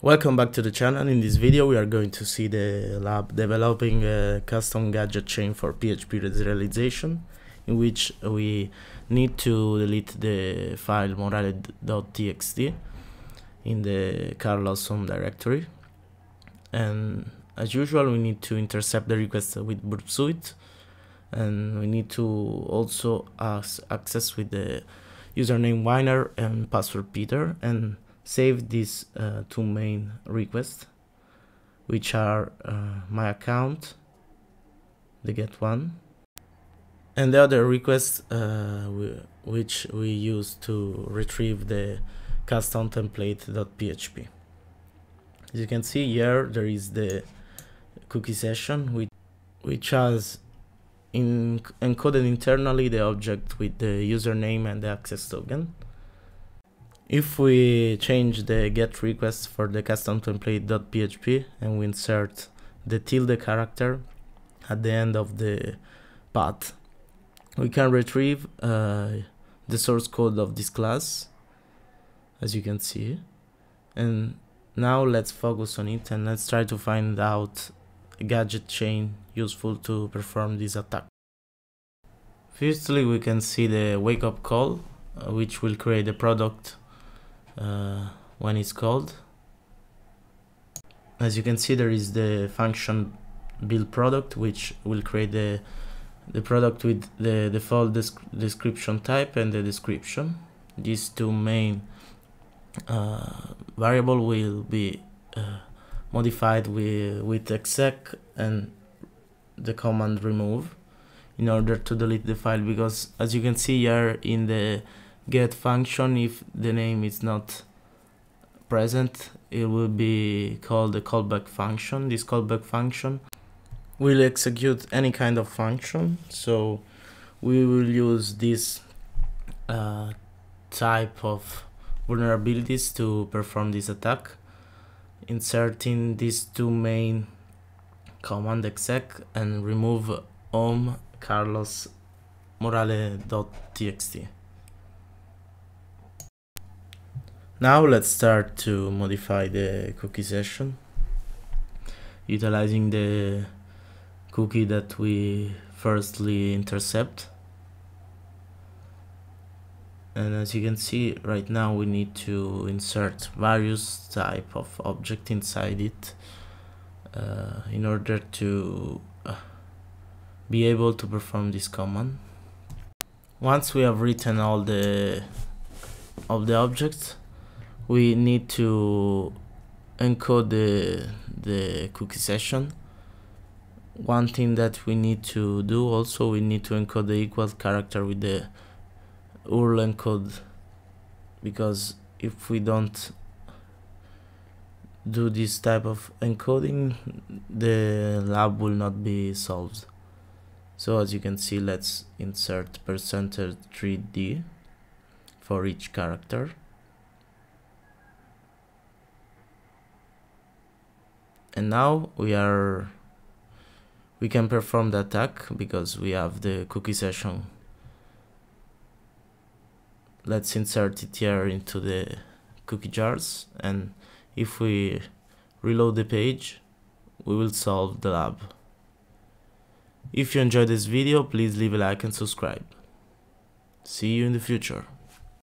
Welcome back to the channel. In this video we are going to see the lab developing a custom gadget chain for PHP serialization, in which we need to delete the file morale.txt in the Carlos home directory, and as usual we need to intercept the request with Burp Suite, and we need to also access with the username Winer and password Peter, and save these two main requests, which are my account, the get one, and the other request which we use to retrieve the custom template.php. As you can see here, there is the cookie session which has encoded internally the object with the username and the access token. If we change the get request for the custom template.php and we insert the tilde character at the end of the path, we can retrieve the source code of this class, as you can see. And now let's focus on it and let's try to find out a gadget chain useful to perform this attack. Firstly, we can see the wake up call, which will create a product when it's called. As you can see, there is the function build product, which will create the product with the default description type and the description. These two main variable will be modified with exec and the command remove in order to delete the file, because as you can see here in the get function, if the name is not present, it will be called a callback function. This callback function will execute any kind of function, so we will use this type of vulnerabilities to perform this attack, inserting these two main command exec and remove home Carlos morale.txt. Now let's start to modify the cookie session, utilizing the cookie that we firstly intercept. And as you can see right now, we need to insert various type of object inside it in order to be able to perform this command. Once we have written all the objects, we need to encode the cookie session. One thing that we need to do also, we need to encode the equal character with the URL encode, because if we don't do this type of encoding, the lab will not be solved. So as you can see, let's insert %3d for each character, and now we can perform the attack because we have the cookie session. Let's insert TTR into the cookie jars, and if we reload the page, we will solve the lab. If you enjoyed this video, please leave a like and subscribe. See you in the future.